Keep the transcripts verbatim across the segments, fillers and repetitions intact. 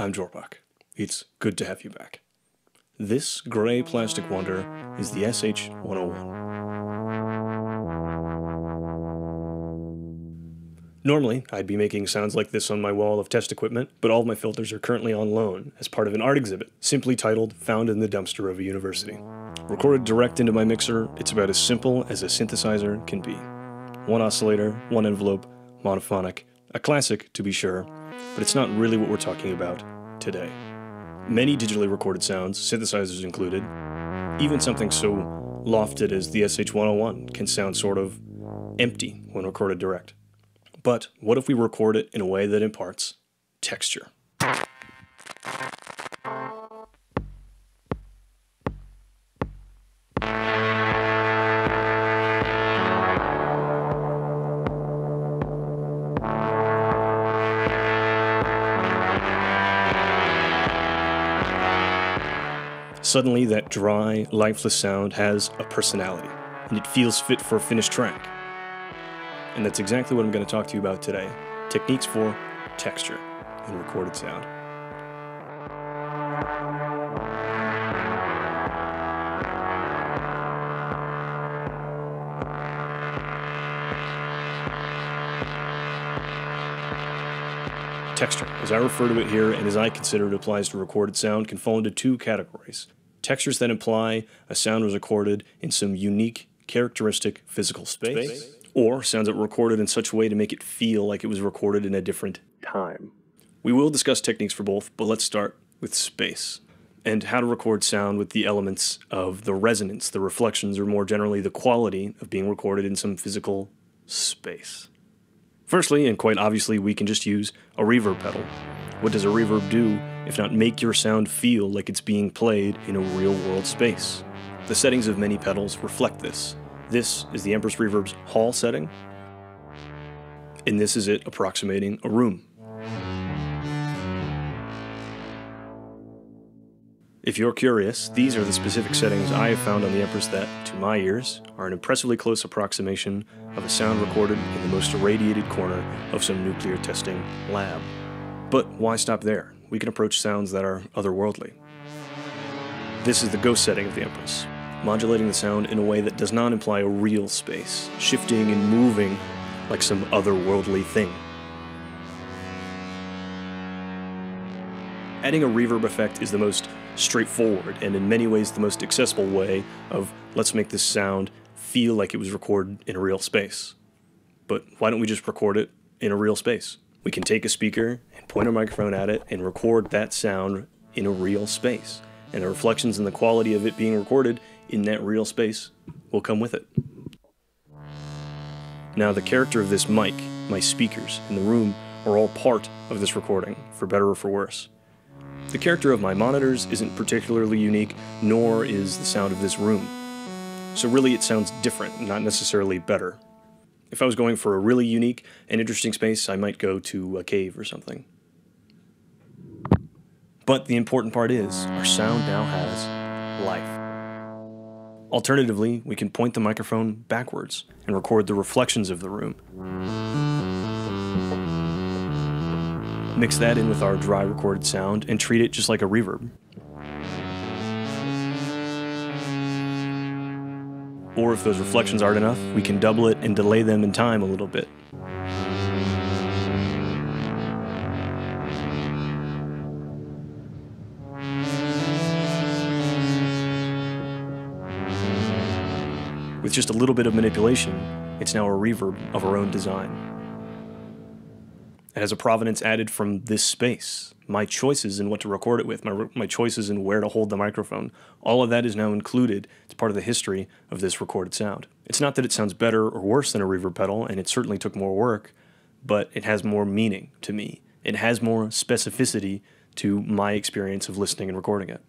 I'm Jorbach. It's good to have you back. This gray plastic wonder is the S H one oh one. Normally, I'd be making sounds like this on my wall of test equipment, but all of my filters are currently on loan as part of an art exhibit, simply titled Found in the Dumpster of a University. Recorded direct into my mixer, it's about as simple as a synthesizer can be. One oscillator, one envelope, monophonic, a classic to be sure, but it's not really what we're talking about today. Many digitally recorded sounds, synthesizers included, even something so lofted as the S H one oh one can sound sort of empty when recorded direct. But what if we record it in a way that imparts texture? Suddenly, that dry, lifeless sound has a personality, and it feels fit for a finished track. And that's exactly what I'm going to talk to you about today. Techniques for texture in recorded sound. Texture, as I refer to it here and as I consider it applies to recorded sound, can fall into two categories. Textures that imply a sound was recorded in some unique, characteristic physical space, space, or sounds that were recorded in such a way to make it feel like it was recorded in a different time. We will discuss techniques for both, but let's start with space, and how to record sound with the elements of the resonance, the reflections, or more generally the quality of being recorded in some physical space. Firstly, and quite obviously, we can just use a reverb pedal. What does a reverb do if not make your sound feel like it's being played in a real-world space? The settings of many pedals reflect this. This is the Empress Reverb's hall setting, and this is it approximating a room. If you're curious, these are the specific settings I have found on the Empress that, to my ears, are an impressively close approximation of a sound recorded in the most irradiated corner of some nuclear testing lab. But why stop there? We can approach sounds that are otherworldly. This is the ghost setting of the Empress, modulating the sound in a way that does not imply a real space, shifting and moving like some otherworldly thing. Adding a reverb effect is the most straightforward and in many ways the most accessible way of let's make this sound feel like it was recorded in a real space. But why don't we just record it in a real space? We can take a speaker and point our microphone at it and record that sound in a real space. And the reflections and the quality of it being recorded in that real space will come with it. Now, the character of this mic, my speakers, and the room are all part of this recording, for better or for worse. The character of my monitors isn't particularly unique, nor is the sound of this room. So really it sounds different, not necessarily better. If I was going for a really unique and interesting space, I might go to a cave or something. But the important part is, our sound now has life. Alternatively, we can point the microphone backwards and record the reflections of the room. Mix that in with our dry recorded sound and treat it just like a reverb. Or if those reflections aren't enough, we can double it and delay them in time a little bit. With just a little bit of manipulation, it's now a reverb of our own design. It has a provenance added from this space, my choices in what to record it with, my, my choices in where to hold the microphone. All of that is now included as part of the history of this recorded sound. It's not that it sounds better or worse than a reverb pedal, and it certainly took more work, but it has more meaning to me. It has more specificity to my experience of listening and recording it.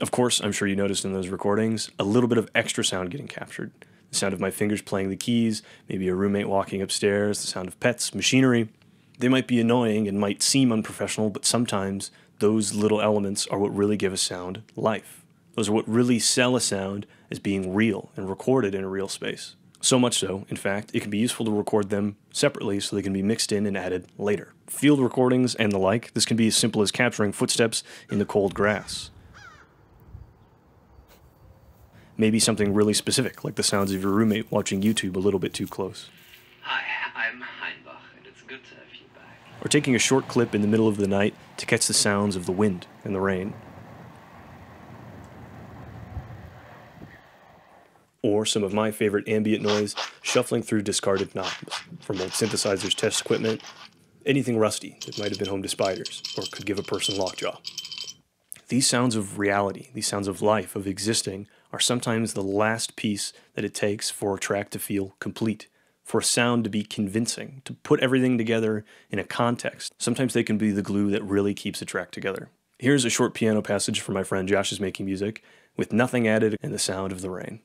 Of course, I'm sure you noticed in those recordings, a little bit of extra sound getting captured. The sound of my fingers playing the keys, maybe a roommate walking upstairs, the sound of pets, machinery. They might be annoying and might seem unprofessional, but sometimes those little elements are what really give a sound life. Those are what really sell a sound as being real and recorded in a real space. So much so, in fact, it can be useful to record them separately so they can be mixed in and added later. Field recordings and the like, this can be as simple as capturing footsteps in the cold grass. Maybe something really specific, like the sounds of your roommate watching YouTube a little bit too close. Hi, I'm Hainbach, and it's good to have you back. Or taking a short clip in the middle of the night to catch the sounds of the wind and the rain. Or some of my favorite ambient noise, shuffling through discarded knobs, from old synthesizers, test equipment, anything rusty that might have been home to spiders, or could give a person lockjaw. These sounds of reality, these sounds of life, of existing, are sometimes the last piece that it takes for a track to feel complete, for a sound to be convincing, to put everything together in a context. Sometimes they can be the glue that really keeps a track together. Here's a short piano passage from my friend Josh Is Making Music, with nothing added and the sound of the rain.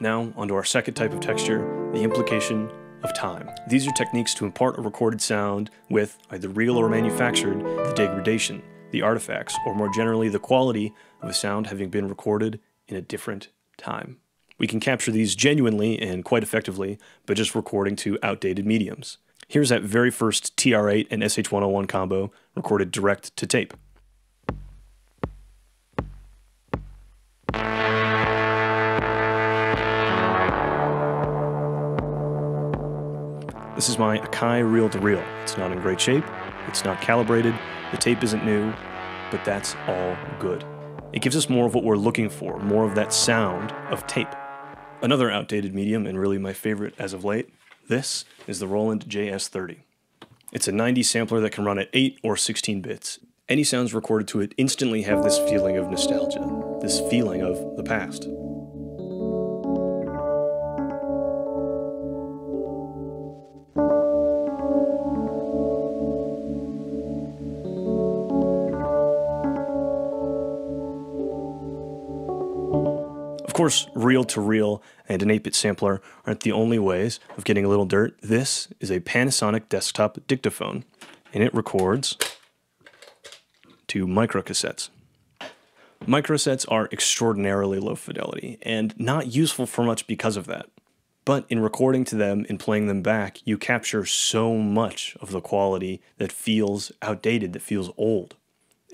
Now, onto our second type of texture, the implication of time. These are techniques to impart a recorded sound with, either real or manufactured, the degradation, the artifacts, or more generally the quality of a sound having been recorded in a different time. We can capture these genuinely and quite effectively by just recording to outdated mediums. Here's that very first T R eight and S H one oh one combo recorded direct to tape. This is my Akai reel-to-reel. It's not in great shape, it's not calibrated, the tape isn't new, but that's all good. It gives us more of what we're looking for, more of that sound of tape. Another outdated medium, and really my favorite as of late, this is the Roland J S thirty. It's a ninety sampler that can run at eight or sixteen bits. Any sounds recorded to it instantly have this feeling of nostalgia, this feeling of the past. Of course, reel-to-reel and an eight-bit sampler aren't the only ways of getting a little dirt. This is a Panasonic desktop dictaphone, and it records to microcassettes. Microcassettes are extraordinarily low fidelity, and not useful for much because of that. But in recording to them and playing them back, you capture so much of the quality that feels outdated, that feels old.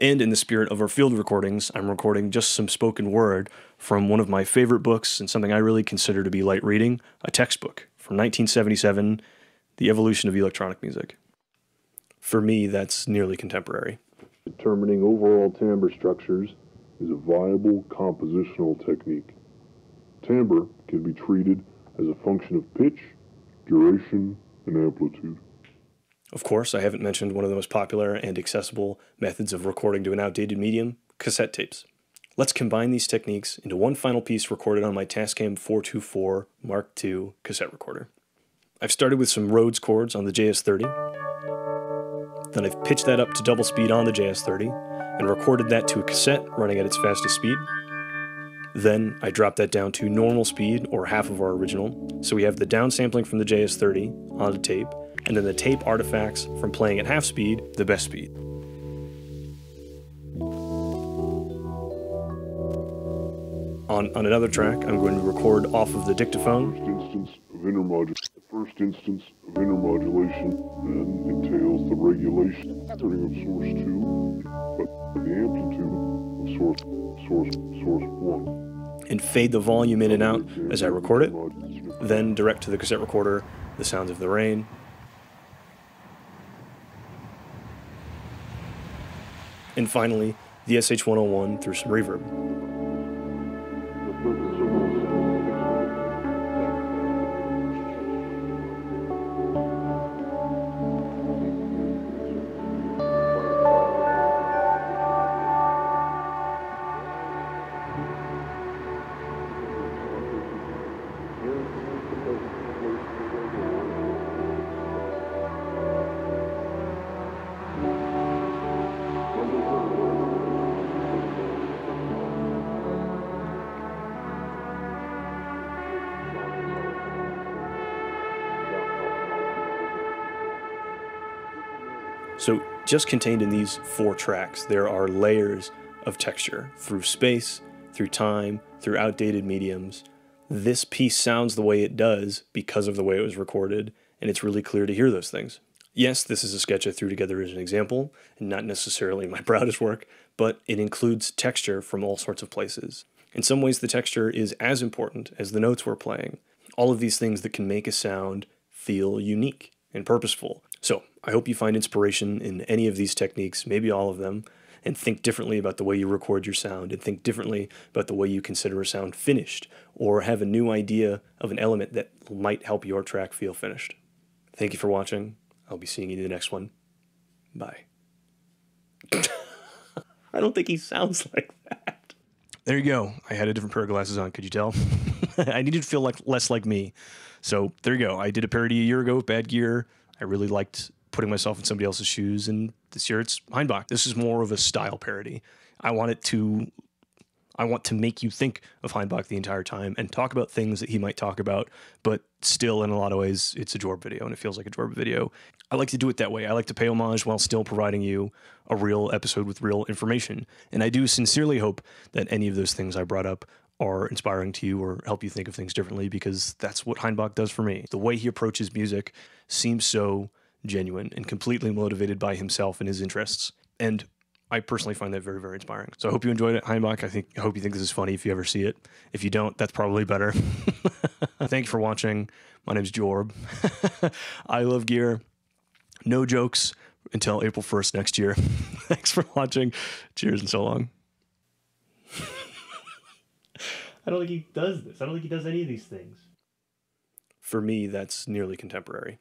And in the spirit of our field recordings, I'm recording just some spoken word from one of my favorite books and something I really consider to be light reading, a textbook from nineteen seventy-seven, The Evolution of Electronic Music. For me, that's nearly contemporary. Determining overall timbre structures is a viable compositional technique. Timbre can be treated as a function of pitch, duration, and amplitude. Of course, I haven't mentioned one of the most popular and accessible methods of recording to an outdated medium, cassette tapes. Let's combine these techniques into one final piece recorded on my Tascam four twenty-four Mark two cassette recorder. I've started with some Rhodes chords on the J S thirty, then I've pitched that up to double speed on the J S thirty, and recorded that to a cassette running at its fastest speed. Then I dropped that down to normal speed, or half of our original, so we have the downsampling from the J S thirty onto tape, and then the tape artifacts from playing at half speed, the best speed. On, on another track, I'm going to record off of the dictaphone. First instance of intermodulation. First instance of intermodulation then entails the regulation starting of source two, but the amplitude of source source source one. And fade the volume in and out as I record it. Then direct to the cassette recorder the sounds of the rain. And finally, the S H one oh one through some reverb. So just contained in these four tracks, there are layers of texture through space, through time, through outdated mediums. This piece sounds the way it does because of the way it was recorded, and it's really clear to hear those things. Yes, this is a sketch I threw together as an example, and not necessarily my proudest work, but it includes texture from all sorts of places. In some ways, the texture is as important as the notes we're playing. All of these things that can make a sound feel unique and purposeful. So I hope you find inspiration in any of these techniques, maybe all of them, and think differently about the way you record your sound, and think differently about the way you consider a sound finished, or have a new idea of an element that might help your track feel finished. Thank you for watching. I'll be seeing you in the next one. Bye. I don't think he sounds like that. There you go. I had a different pair of glasses on. Could you tell? I needed to feel like less like me. So there you go. I did a parody a year ago with Bad Gear. I really liked putting myself in somebody else's shoes. And this year it's Hainbach. This is more of a style parody. I want it to... I want to make you think of Hainbach the entire time and talk about things that he might talk about, but still, in a lot of ways, it's a Jorb video, and it feels like a Jorb video. I like to do it that way. I like to pay homage while still providing you a real episode with real information. And I do sincerely hope that any of those things I brought up are inspiring to you or help you think of things differently, because that's what Hainbach does for me. The way he approaches music seems so genuine and completely motivated by himself and his interests. And I personally find that very, very inspiring. So I hope you enjoyed it, Hainbach. I think I hope you think this is funny if you ever see it. If you don't, that's probably better. Thank you for watching. My name's Jorb. I love gear. No jokes until April first next year. Thanks for watching. Cheers and so long. I don't think he does this. I don't think he does any of these things. For me, that's nearly contemporary.